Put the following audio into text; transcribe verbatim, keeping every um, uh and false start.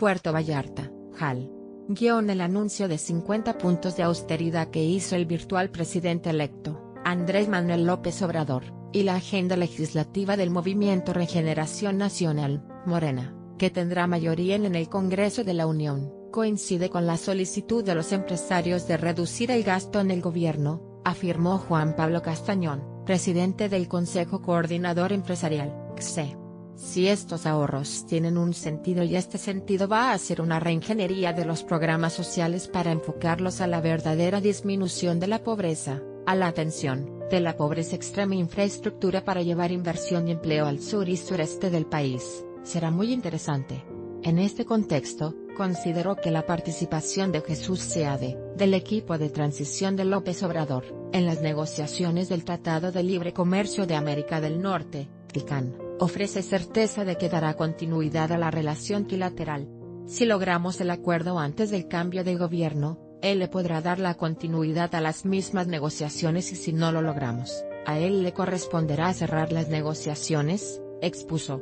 Puerto Vallarta, J A L. Guión el anuncio de cincuenta puntos de austeridad que hizo el virtual presidente electo, Andrés Manuel López Obrador, y la agenda legislativa del Movimiento Regeneración Nacional, Morena, que tendrá mayoría en el Congreso de la Unión, coincide con la solicitud de los empresarios de reducir el gasto en el gobierno, afirmó Juan Pablo Castañón, presidente del Consejo Coordinador Empresarial, C C E. Si estos ahorros tienen un sentido y este sentido va a ser una reingeniería de los programas sociales para enfocarlos a la verdadera disminución de la pobreza, a la atención de la pobreza extrema e infraestructura para llevar inversión y empleo al sur y sureste del país, será muy interesante. En este contexto, consideró que la participación de Jesús Seade, del equipo de transición de López Obrador, en las negociaciones del Tratado de Libre Comercio de América del Norte, TICAN, ofrece certeza de que dará continuidad a la relación bilateral. Si logramos el acuerdo antes del cambio de gobierno, él le podrá dar la continuidad a las mismas negociaciones y si no lo logramos, a él le corresponderá cerrar las negociaciones, expuso.